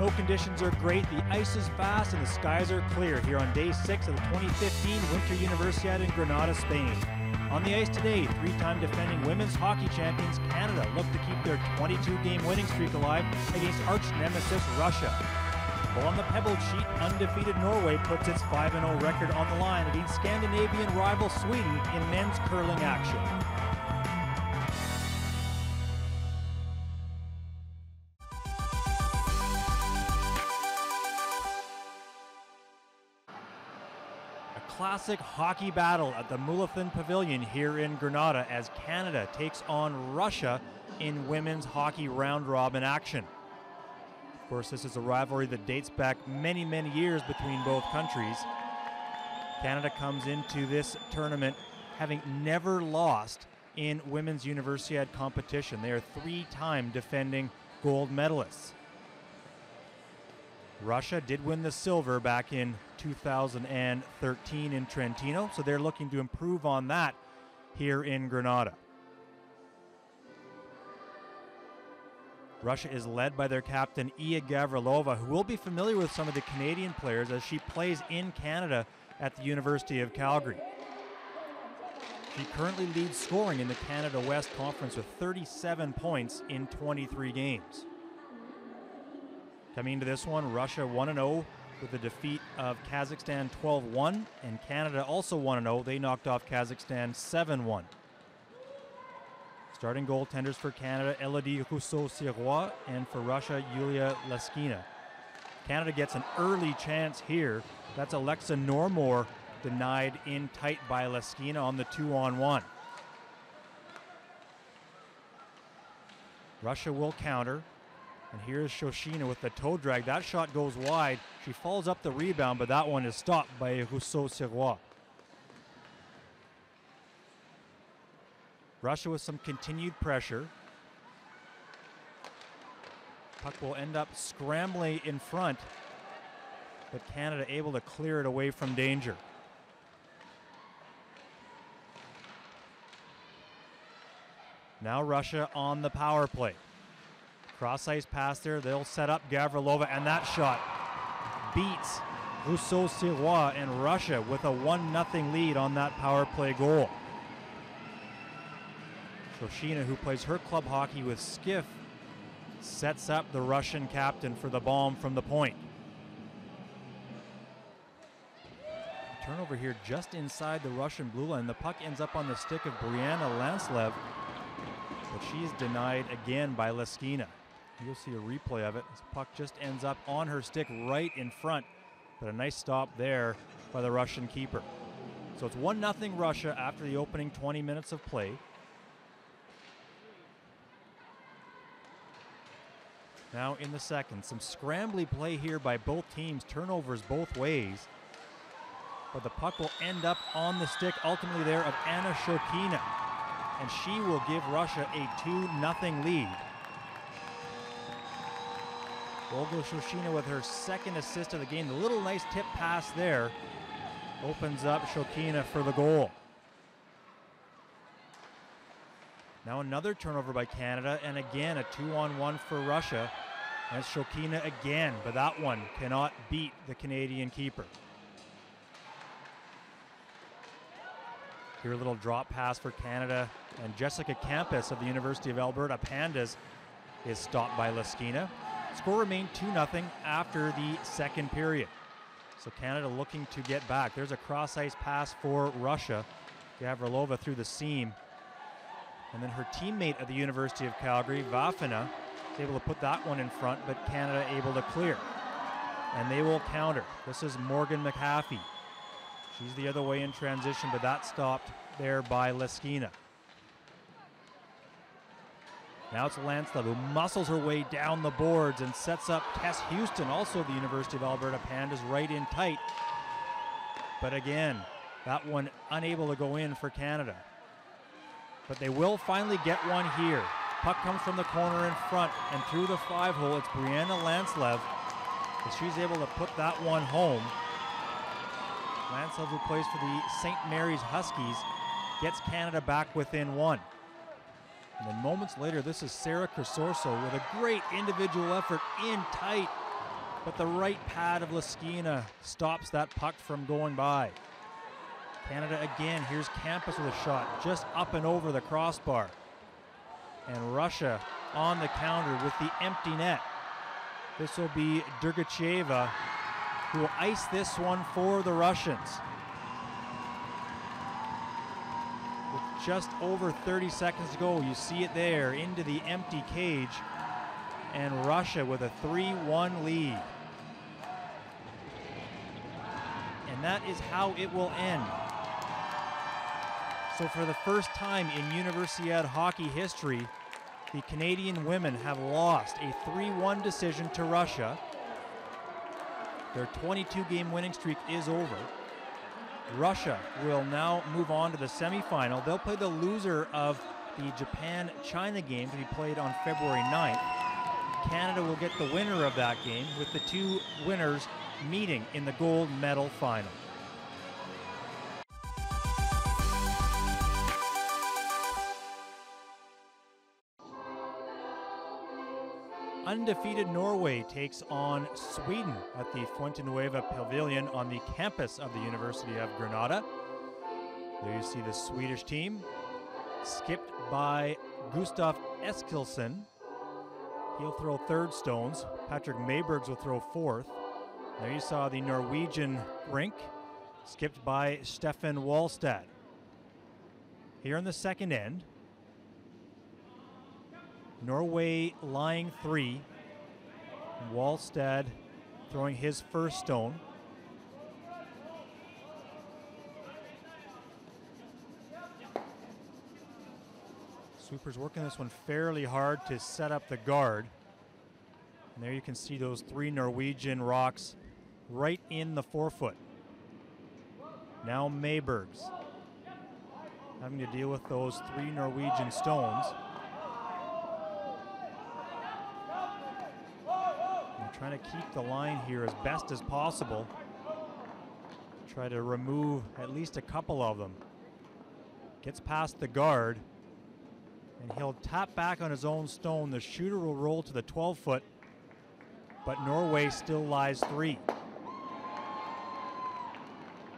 Snow conditions are great, the ice is fast, and the skies are clear here on day 6 of the 2015 Winter Universiade in Granada, Spain. On the ice today, three-time defending women's hockey champions Canada look to keep their 22-game winning streak alive against arch-nemesis Russia. While on the pebble sheet, undefeated Norway puts its 5-0 record on the line against Scandinavian rival Sweden in men's curling action. Classic hockey battle at the Mulifan Pavilion here in Granada as Canada takes on Russia in women's hockey round-robin action. Of course, this is a rivalry that dates back many, many years between both countries. Canada comes into this tournament having never lost in women's Universiade competition. They are three-time defending gold medalists. Russia did win the silver back in 2013 in Trentino, so they're looking to improve on that here in Granada. Russia is led by their captain Ia Gavrilova, who will be familiar with some of the Canadian players as she plays in Canada at the University of Calgary. She currently leads scoring in the Canada West Conference with 37 points in 23 games. Coming into this one, Russia 1-0 with a defeat of Kazakhstan 12-1, and Canada also 1-0. They knocked off Kazakhstan 7-1. Starting goaltenders for Canada, Elodie Rousseau-Sirois, and for Russia, Yulia Laskina. Canada gets an early chance here. That's Alexa Normore denied in tight by Laskina on the 2-on-1. Russia will counter. And here's Shokhina with the toe drag. That shot goes wide. She follows up the rebound, but that one is stopped by Rousseau-Sirois. Russia with some continued pressure. Puck will end up scrambling in front, but Canada able to clear it away from danger. Now Russia on the power play. Cross ice pass there, they'll set up Gavrilova, and that shot beats Rousseau-Sirois, and Russia with a 1-0 lead on that power play goal. Shokhina, who plays her club hockey with Skiff, sets up the Russian captain for the bomb from the point. Turnover here just inside the Russian blue line. The puck ends up on the stick of Brianna Lanslev, but she's denied again by Laskina. You'll see a replay of it. This puck just ends up on her stick right in front, but a nice stop there by the Russian keeper. So it's 1-0 Russia after the opening 20 minutes of play. Now in the second, some scrambly play here by both teams, turnovers both ways, but the puck will end up on the stick ultimately there of Anna Shokhina, and she will give Russia a 2-0 lead. Olga Shokhina with her second assist of the game. The little nice tip pass there opens up Shokhina for the goal. Now another turnover by Canada, and again a 2-on-1 for Russia. And Shokhina again, but that one cannot beat the Canadian keeper. Here a little drop pass for Canada, and Jessica Campos of the University of Alberta Pandas is stopped by Laskina. Score remained 2-0 after the second period. So Canada looking to get back. There's a cross-ice pass for Russia. Gavrilova through the seam. And then her teammate at the University of Calgary, Vafina, is able to put that one in front, but Canada able to clear. And they will counter. This is Morgan McHaffie. She's the other way in transition, but that's stopped there by Laskina. Now it's Lanslev, who muscles her way down the boards and sets up Tess Houston, also the University of Alberta Pandas, right in tight. But again, that one unable to go in for Canada. But they will finally get one here. Puck comes from the corner in front, and through the 5-hole, it's Brianna Lanslev, and she's able to put that one home. Lanslev, who plays for the St. Mary's Huskies, gets Canada back within one. And then moments later, this is Sarah Crasorso with a great individual effort in tight. but the right pad of Laskina stops that puck from going by. Canada again. Here's Campos with a shot just up and over the crossbar. And Russia on the counter with the empty net. This will be Dergacheva who will ice this one for the Russians. With just over 30 seconds to go, you see it there into the empty cage. And Russia with a 3-1 lead. And that is how it will end. So for the first time in Universiade hockey history, the Canadian women have lost a 3-1 decision to Russia. Their 22-game winning streak is over. Russia will now move on to the semifinal. They'll play the loser of the Japan-China game to be played on February 9th. Canada will get the winner of that game, with the two winners meeting in the gold medal final. Undefeated Norway takes on Sweden at the Fuente Nueva Pavilion on the campus of the University of Granada. There you see the Swedish team, skipped by Gustav Eskilsson. He'll throw third stones. Patrick Myhrberg will throw fourth. There you saw the Norwegian rink, skipped by Stefan Walstad. Here in the second end, Norway lying three. Walstad throwing his first stone. Sweeper's working this one fairly hard to set up the guard. And there you can see those three Norwegian rocks right in the forefoot. Now Mayberg's having to deal with those three Norwegian stones. I'm trying to keep the line here as best as possible. Try to remove at least a couple of them. Gets past the guard. And he'll tap back on his own stone. The shooter will roll to the 12-foot, but Norway still lies three.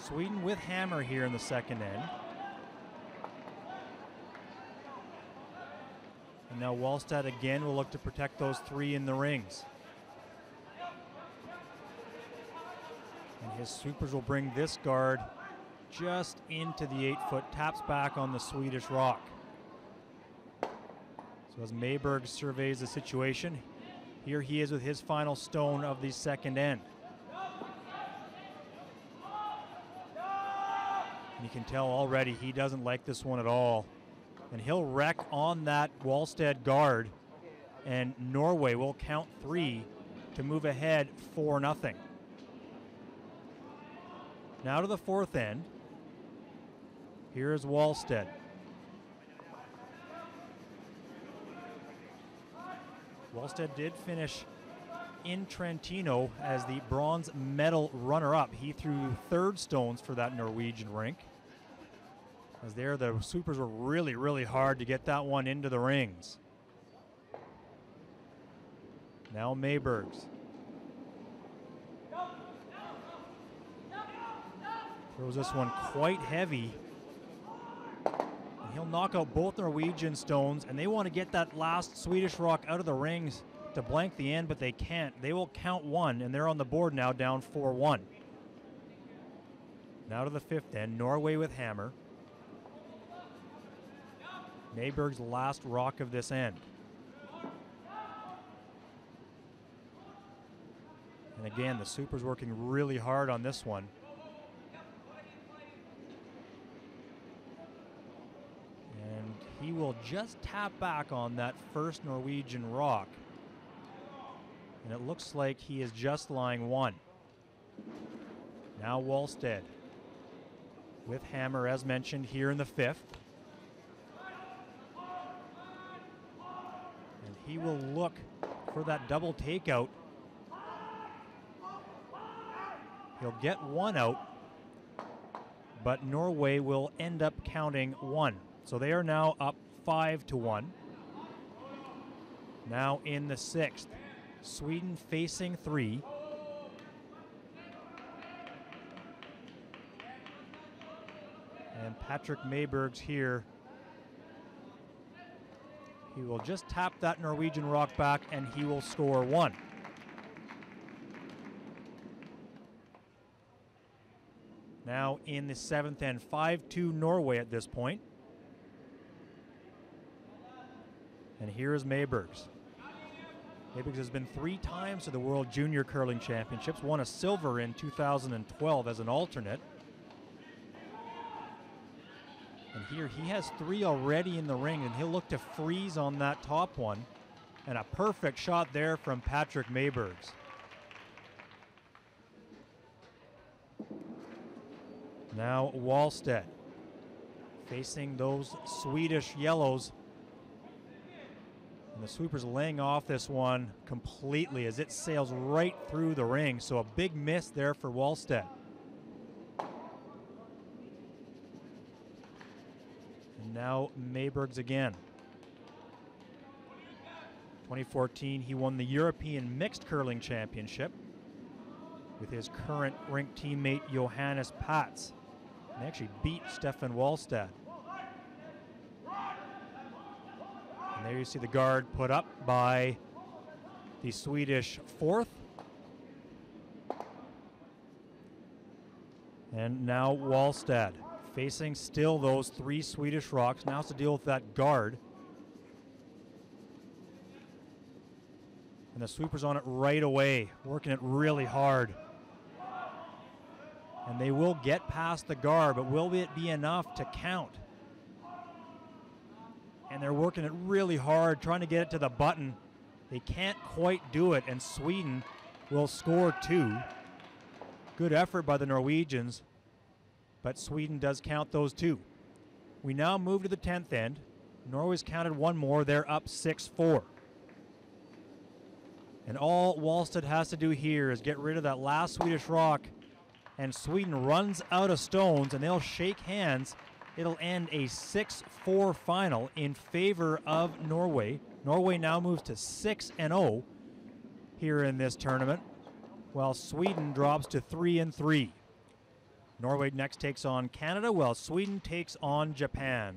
Sweden with hammer here in the second end. And now Walstad again will look to protect those three in the rings. And his sweepers will bring this guard just into the 8-foot, taps back on the Swedish rock. So as Mayberg surveys the situation, here he is with his final stone of the second end. And you can tell already he doesn't like this one at all. And he'll wreck on that Walstad guard, and Norway will count three to move ahead 4-0. Now to the fourth end. Here is Walstad. Walstad did finish in Trentino as the bronze medal runner-up. He threw third stones for that Norwegian rink. As there, the sweepers were really, really hard to get that one into the rings. Now Maybergs. Throws this one quite heavy. He'll knock out both Norwegian stones, and they want to get that last Swedish rock out of the rings to blank the end, but they can't. They will count one, and they're on the board now, down 4-1. Now to the fifth end, Norway with hammer. Mayberg's last rock of this end. And again, the super's working really hard on this one. He will just tap back on that first Norwegian rock. And it looks like he is just lying one. Now Walstad with hammer, as mentioned, here in the fifth. And he will look for that double takeout. He'll get one out, but Norway will end up counting one. So they are now up 5-1. Now in the sixth, Sweden facing three. and Patrick Mayberg's here. He will just tap that Norwegian rock back and he will score one. Now in the seventh and 5-2 Norway at this point. And here is Maybergs. Maybergs has been 3 times to the World Junior Curling Championships, won a silver in 2012 as an alternate. And here he has 3 already in the ring, and he'll look to freeze on that top one. And a perfect shot there from Patrick Maybergs. Now Walstad facing those Swedish yellows. And the sweeper's laying off this one completely as it sails right through the ring. So a big miss there for Walstad. And now Maybergs again. 2014, he won the European Mixed Curling Championship with his current rink teammate Johannes Potts. And actually beat Stefan Walstad. And there you see the guard put up by the Swedish fourth. And now Walstad facing still those 3 Swedish rocks. Now has to deal with that guard. And the sweeper's on it right away, working it really hard. And they will get past the guard, but will it be enough to count? And they're working it really hard, trying to get it to the button. They can't quite do it, and Sweden will score 2. Good effort by the Norwegians, but Sweden does count those 2. We now move to the 10th end. Norway's counted 1 more. They're up 6-4. And all Walstad has to do here is get rid of that last Swedish rock, and Sweden runs out of stones, and they'll shake hands. It'll end a 6-4 final in favor of Norway. Norway now moves to 6-0 here in this tournament, while Sweden drops to 3-3. Norway next takes on Canada, while Sweden takes on Japan.